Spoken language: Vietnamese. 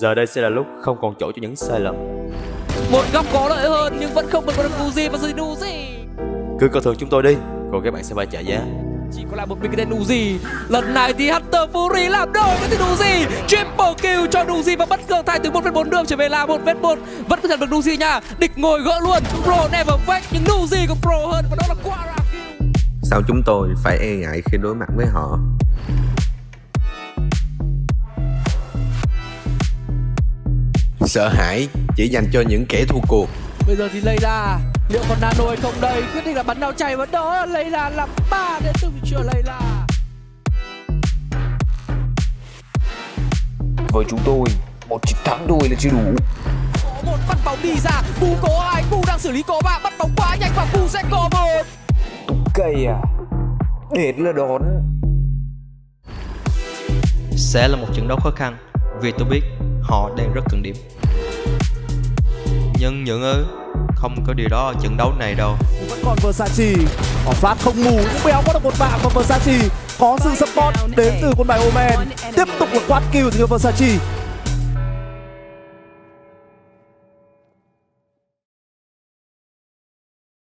Giờ đây sẽ là lúc không còn chỗ cho những sai lầm. Một góc có lợi hơn nhưng vẫn không vượt qua được Nuzi và Nuzi. Cứ coi thường chúng tôi đi, còn các bạn sẽ phải trả giá. Chỉ có là một mình cái tên Nuzi. Lần này thì Hunter Fury làm đôi với tên Nuzi. Triple kill cho Nuzi và bất ngờ thay từ 1,4 đường trở về là 1,1. Vẫn có thể được Nuzi nha. Địch ngồi gỡ luôn. Pro never fake nhưng Nuzi cũng pro hơn và đó là Quaraki. Sao chúng tôi phải e ngại khi đối mặt với họ? Sợ hãi chỉ dành cho những kẻ thua cuộc. Bây giờ thì Layla liệu còn nano hay không đây? Quyết định là bắn đao chày và đó là Layla làm 3 để từng chưa Layla. Với chúng tôi, một chiến thắng đôi là chưa đủ. Có một bắt bóng đi ra, Bù có ai? Bù đang xử lý có ba, bắt bóng quá nhanh và Bù sẽ có một. Tụi cây à, đến là đón. Sẽ là một trận đấu khó khăn vì tôi biết họ đang rất cần điểm. Nhưng những ơi, không có điều đó ở trận đấu này đâu. Vẫn còn Versace, họ phát không mù cũng béo có được một mạng và Versace có sự support đến từ con bài Omen. Tiếp tục một quad kill từ Versace.